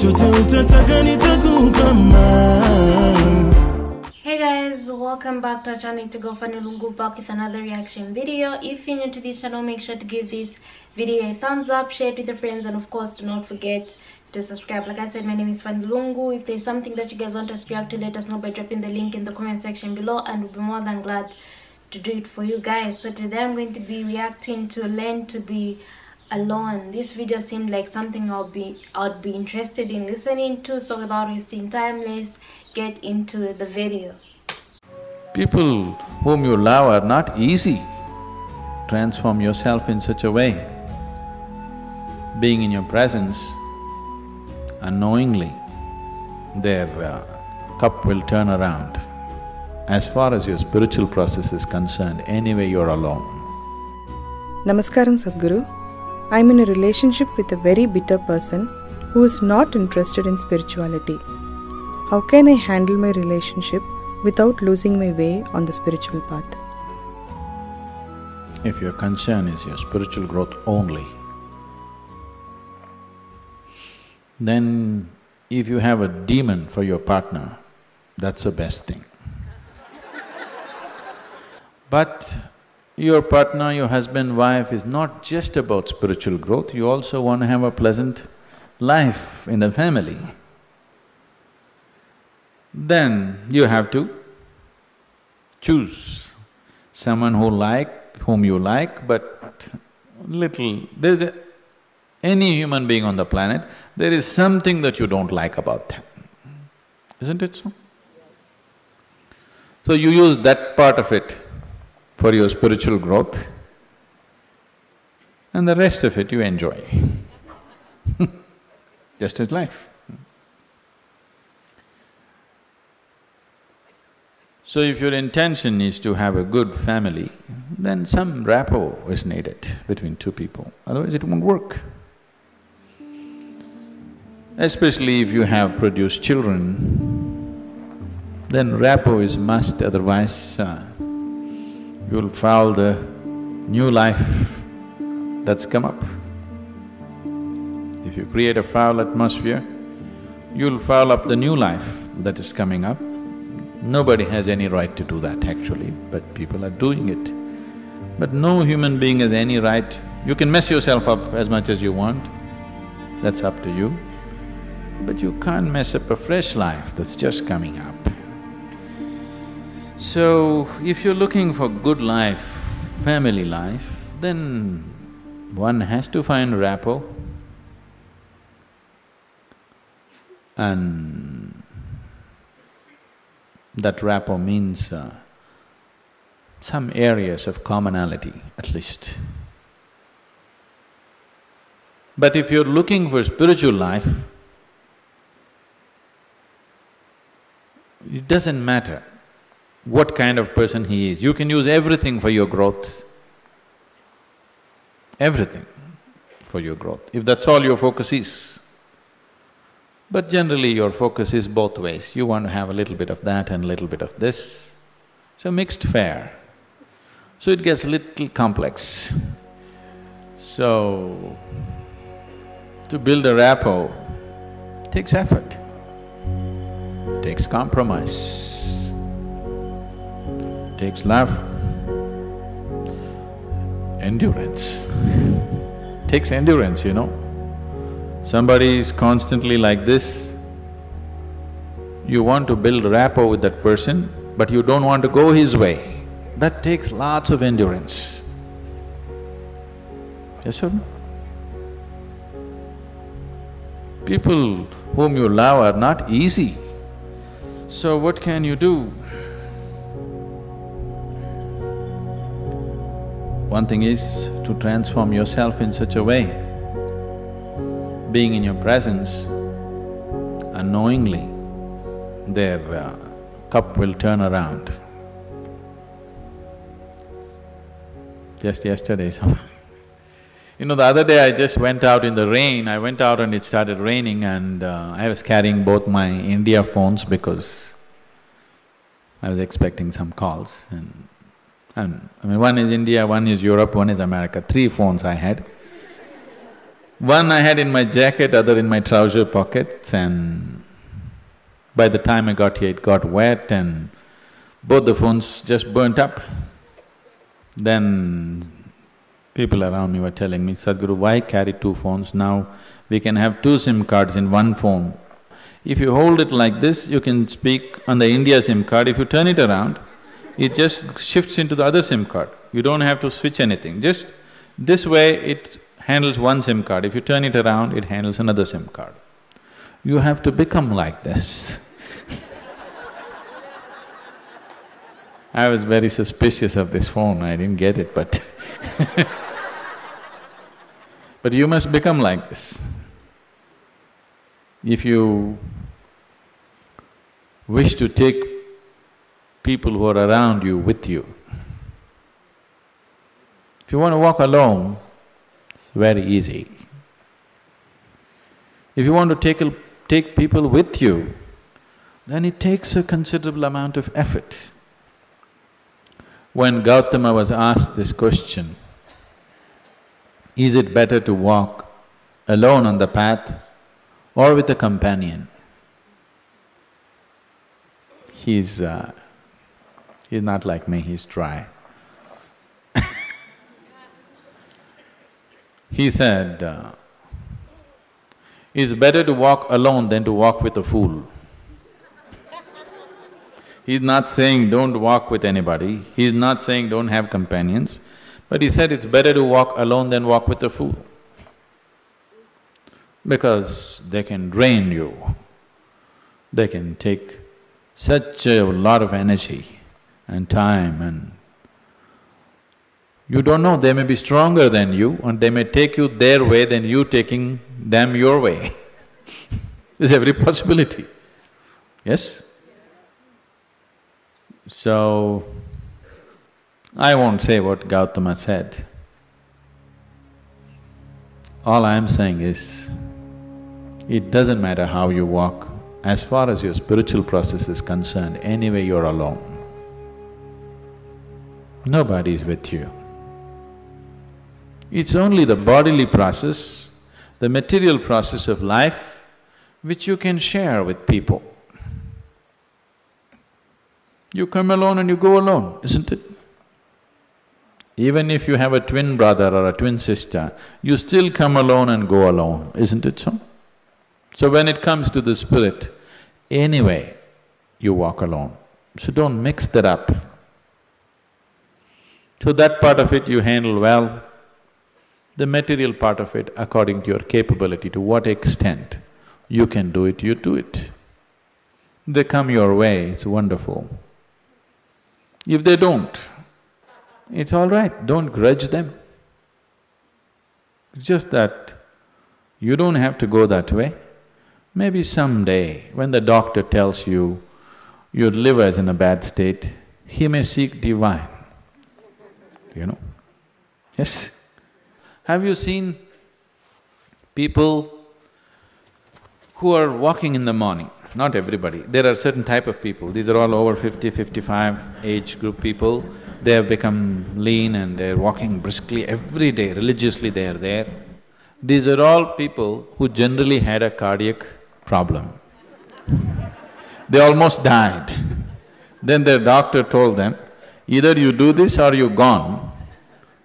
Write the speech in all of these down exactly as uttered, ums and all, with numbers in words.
chochote utataka nitakupa mama. Hey guys, welcome back to our channel. It's girl Fanilungu, back with another reaction video. If you're new to this channel, make sure to give this video a thumbs up, share it with your friends, and of course do not forget to subscribe. Like I said, my name is Fanilungu. If there's something that you guys want us to react to, let us know by dropping the link in the comment section below, and we'll be more than glad to do it for you guys. So today I'm going to be reacting to Learn to Be Alone. This video seemed like something I'll be I'd be interested in listening to, so without wasting time, let's get into the video. People whom you love are not easy. Transform yourself in such a way. Being in your presence, unknowingly, their uh, cup will turn around. As far as your spiritual process is concerned, anyway you're alone. Namaskaram Sadhguru. I'm in a relationship with a very bitter person who is not interested in spirituality. How can I handle my relationship without losing my way on the spiritual path? If your concern is your spiritual growth only, then if you have a demon for your partner, that's the best thing. But your partner, your husband, wife is not just about spiritual growth, you also want to have a pleasant life in the family. Then you have to choose someone who like, whom you like, but little… There's a, any human being on the planet, there is something that you don't like about them. Isn't it so? So you use that part of it for your spiritual growth, and the rest of it you enjoy. Just as life. So if your intention is to have a good family, then some rapport is needed between two people, otherwise it won't work. Especially if you have produced children, then rapport is must, otherwise uh, you'll foul the new life that's come up. If you create a foul atmosphere, you'll foul up the new life that is coming up. Nobody has any right to do that actually, but people are doing it. But no human being has any right. You can mess yourself up as much as you want, that's up to you. But you can't mess up a fresh life that's just coming up. So, if you're looking for good life, family life, then one has to find rapport and… That rapport means uh, some areas of commonality at least. But if you're looking for spiritual life, it doesn't matter what kind of person he is. You can use everything for your growth, everything for your growth, if that's all your focus is. But generally your focus is both ways. You want to have a little bit of that and a little bit of this. So mixed fare. So it gets little complex. So, to build a rapport takes effort, takes compromise, takes love, endurance takes endurance, you know. Somebody is constantly like this, you want to build rapport with that person, but you don't want to go his way. That takes lots of endurance. Yes or no? People whom you love are not easy. So what can you do? One thing is to transform yourself in such a way. Being in your presence, unknowingly, their uh, cup will turn around. Just yesterday you know, the other day I just went out in the rain, I went out and it started raining, and uh, I was carrying both my India phones because I was expecting some calls, and, and… I mean, one is India, one is Europe, one is America, three phones I had. One I had in my jacket, other in my trouser pockets, and by the time I got here, it got wet and both the phones just burnt up. Then people around me were telling me, Sadhguru, why carry two phones now? We can have two SIM cards in one phone. If you hold it like this, you can speak on the India SIM card. If you turn it around, it just shifts into the other SIM card. You don't have to switch anything, just this way it handles one SIM card. If you turn it around, it handles another SIM card. You have to become like this. I was very suspicious of this phone, I didn't get it, but but you must become like this. If you wish to take people who are around you with you, if you want to walk alone, it's very easy. If you want to take, take people with you, then it takes a considerable amount of effort. When Gautama was asked this question, is it better to walk alone on the path or with a companion? He's… Uh, he's not like me, he's dry. He said, uh, it's better to walk alone than to walk with a fool. He's not saying don't walk with anybody, he's not saying don't have companions, but he said it's better to walk alone than walk with a fool, because they can drain you, they can take such a lot of energy and time, and you don't know, they may be stronger than you and they may take you their way than you taking them your way. There's every possibility, yes? So, I won't say what Gautama said. All I'm saying is, it doesn't matter how you walk, as far as your spiritual process is concerned, anyway you're alone. Nobody is with you. It's only the bodily process, the material process of life, which you can share with people. You come alone and you go alone, isn't it? Even if you have a twin brother or a twin sister, you still come alone and go alone, isn't it so? So when it comes to the spirit, anyway, you walk alone. So don't mix that up. So that part of it you handle well, the material part of it according to your capability, to what extent you can do it, you do it. They come your way, it's wonderful. If they don't, it's all right, don't grudge them. It's just that you don't have to go that way. Maybe someday, when the doctor tells you your liver is in a bad state, he may seek divine, you know, yes? Have you seen people who are walking in the morning? Not everybody, there are certain type of people, these are all over fifty, fifty-five age group people, they have become lean and they're walking briskly every day, religiously they are there. These are all people who generally had a cardiac problem. They almost died. Then their doctor told them, either you do this or you're gone.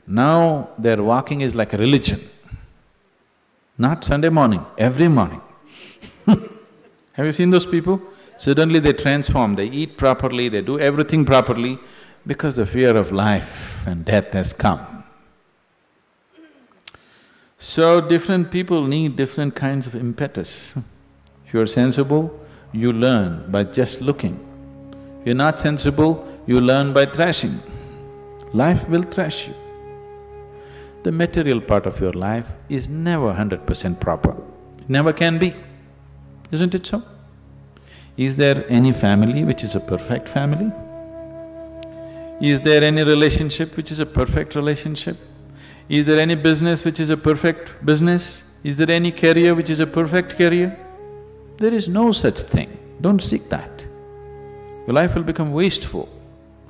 Now their walking is like a religion, not Sunday morning, every morning. Have you seen those people? Suddenly they transform, they eat properly, they do everything properly because the fear of life and death has come. So different people need different kinds of impetus. If you're sensible, you learn by just looking. If you're not sensible, you learn by thrashing. Life will thrash you. The material part of your life is never hundred percent proper, it never can be. Isn't it so? Is there any family which is a perfect family? Is there any relationship which is a perfect relationship? Is there any business which is a perfect business? Is there any career which is a perfect career? There is no such thing, don't seek that. Your life will become wasteful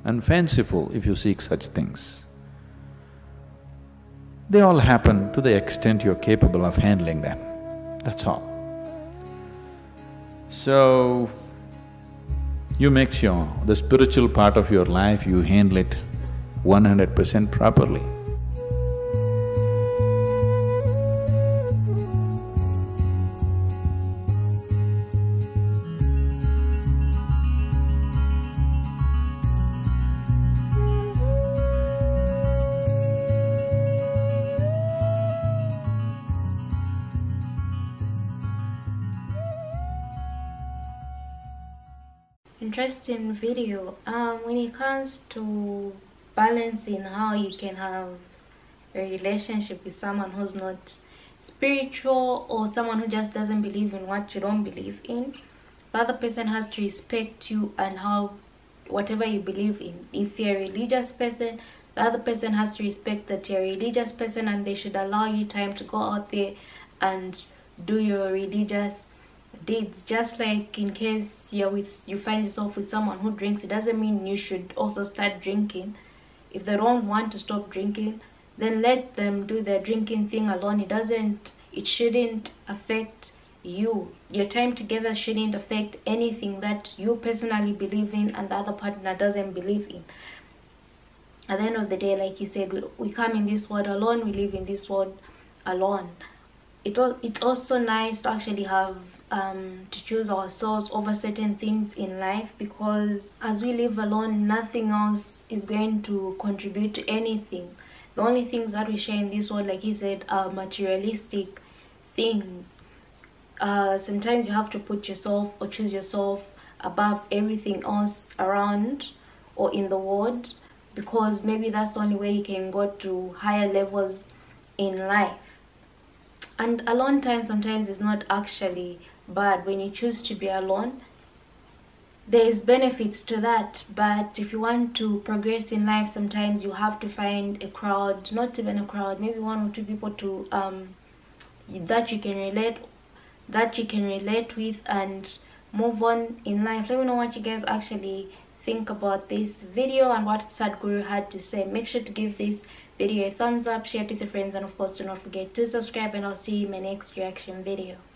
and fanciful if you seek such things. They all happen to the extent you're capable of handling them, that's all. So, you make sure the spiritual part of your life, you handle it one hundred percent properly. Interesting video. Um, when it comes to balancing how you can have a relationship with someone who's not spiritual or someone who just doesn't believe in what you don't believe in, the other person has to respect you and how whatever you believe in. If you're a religious person, the other person has to respect that you're a religious person and they should allow you time to go out there and do your religious deeds. Just like in case you're with you find yourself with someone who drinks, it doesn't mean you should also start drinking. If they don't want to stop drinking, then let them do their drinking thing alone. It doesn't it shouldn't affect you. Your time together shouldn't affect anything that you personally believe in and the other partner doesn't believe in. At the end of the day, like he said, we, we come in this world alone, we live in this world alone. It all it's also nice to actually have Um, to choose ourselves over certain things in life, because as we live alone, nothing else is going to contribute to anything. The only things that we share in this world, like he said, are materialistic things. Uh, sometimes you have to put yourself or choose yourself above everything else around or in the world, because maybe that's the only way you can go to higher levels in life. And alone time sometimes is not actually bad. When you choose to be alone, there is benefits to that. But if you want to progress in life, sometimes you have to find a crowd, not even a crowd, maybe one or two people to um that you can relate that you can relate with and move on in life. Let me know what you guys actually think about this video and what Sadhguru had to say. Make sure to give this video a thumbs up, share it with your friends, and of course do not forget to subscribe, and I'll see you in my next reaction video.